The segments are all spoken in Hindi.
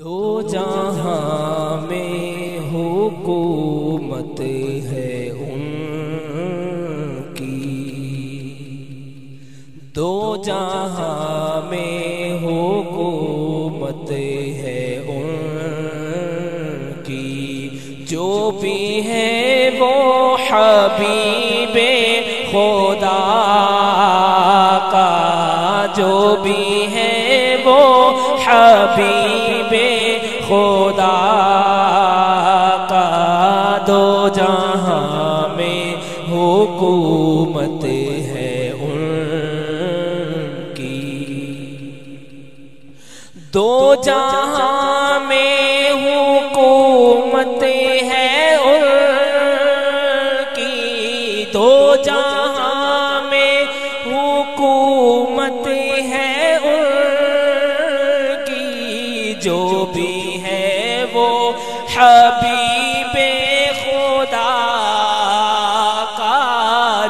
दो जहां में हुकूमत है उनकी, दो जहां में हुकूमत है उनकी, जो भी है वो हबीबे खुदा का, जो भी है वो हबीबे खुदा का। दो जहां में हुकूमत है उनकी, दो जहां में हुकूमत है उनकी, दो जहां में हुकूमत है उनकी, जो भी है वो हबीबे खुदा का,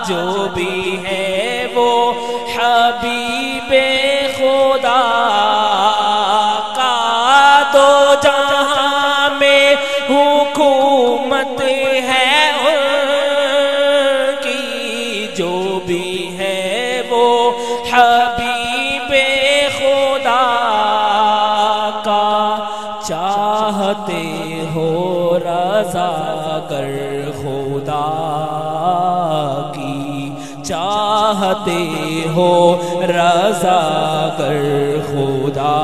जो भी है वो हबीबे खुदा का। दो जहां में हुकूमत है उनकी, जो भी है वो हबीबे खुदा का। चाहते हो रज़ा कर खुदा की, चाहते हो रज़ा कर खुदा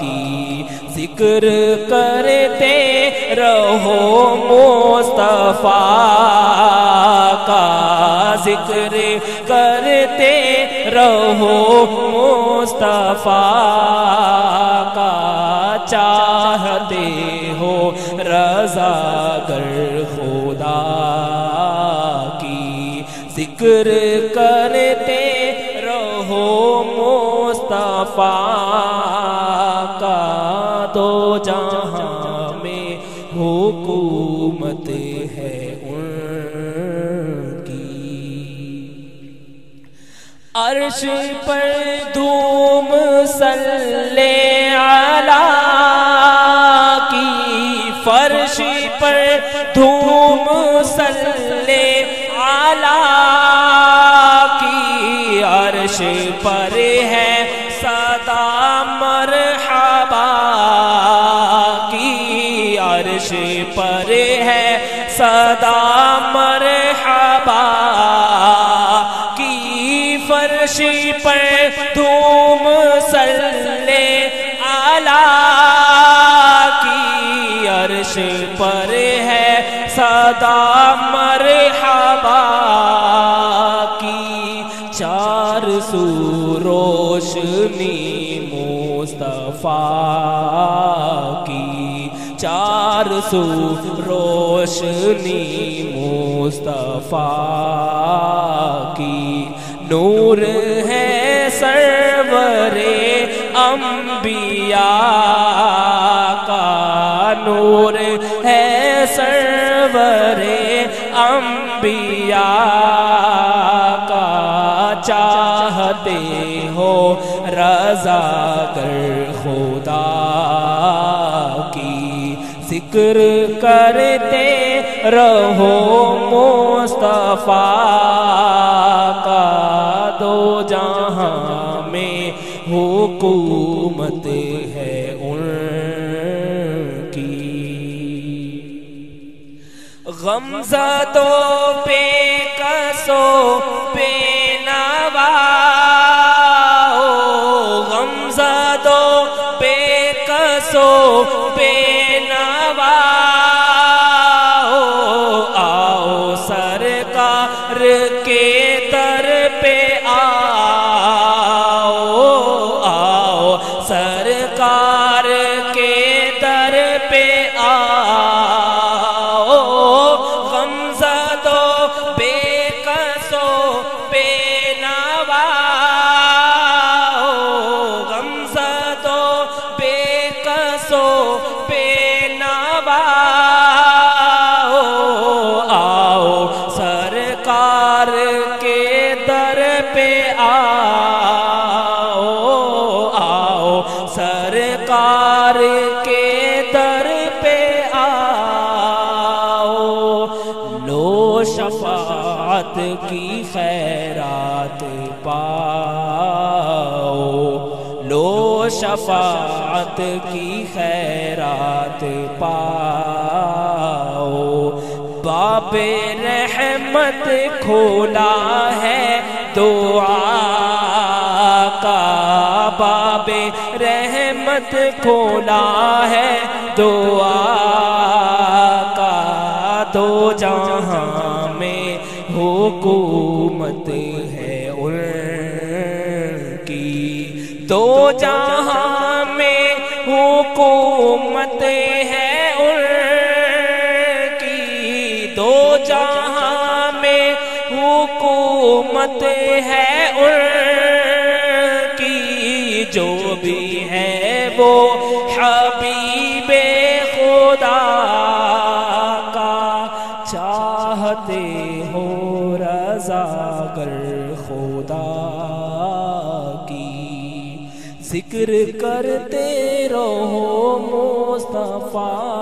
की, जिक्र करते रहो मुस्तफा का, जिक्र करते रहो मुस्तफा का। चाहते हो रज़ा कर खुदा की, जिक्र करते रहो मुस्तफा का। दो जहां में हुकूमत है उनकी, अर्श पर धूम सल्ले आला की, फर्श पर धूम सल्ले आला की, अर्श पर है सदा मरहबा की, अर्श पर है सदा मरहबा की, फर्श पर धूम सल्ले आला की, अर्श पर है सदा मरहबा की। चार सू रोशनी मुस्तफा की, चार सू रोशनी मुस्तफा की, नूर है सरवरे अंबिया का, नूर है सरवरे अंबिया का। चाहते हो रज़ा कर खुदा की, जिक्र करते रहो मुस्तफा का। दो जहां में हुकूमत है उनकी, गमज़दों पे कसों पे नवा हो, गमज़दों पे कसों पे नवा हो, आओ सरकार के दर पे आओ, आओ सरकार के दर पे आओ। गमज़दों पे कसों पे नवा हो, गमज़दों पे कसों पे नवा हो, आओ सरकार के दर पे आओ, आओ सरकार यार के दर पे आओ, लो शफाअत की खैरात पाओ, लो शफाअत की खैरात पाओ। बाबे रहमत खोला है दुआ का, बाबे रहमत खोला है दुआ का, दो जहां में हुकूमत है उनकी, दो जहां में हुकूमत है उनकी, दो जहां में हुकूमत है उनकी। जो भी है वो हबीबे खुदा का, चाहते हो रज़ागर खुदा की, जिक्र करते रहो मुस्तफा